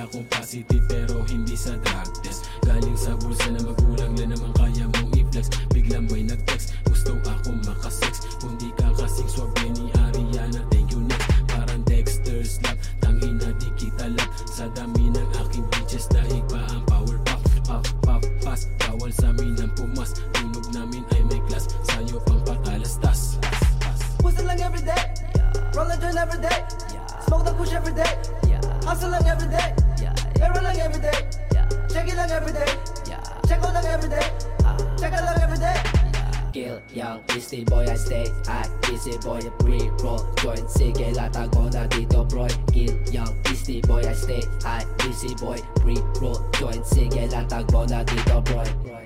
ako positive pero hindi sa drug test. Galing sa bulsa na magulang na naman kaya mong i-flex. Biglang may nag-text, gusto ako makasex. Kung di ka kasing swabe ni Ariana, thank you next. Parang Dexter's Lab, tangin na di kita lap. Sa dami ng aking bitches, dahil pa ang power pop. Pop, pop, pass, bawal sa amin ang pumas. Tunog namin ay may class, sayo pang patalastas. Pusin lang everyday, roll and join everyday. Smoke the push every day, hustle lang every day, barrel lang every day, check it lang every day, check out lang every day, check out lang every day. Kill young, easy boy, I stay at easy boy, pre-roll joint, sige latag ko na dito bro. Kill young, easy boy, I stay at easy boy, pre-roll joint, sige latag ko na dito bro.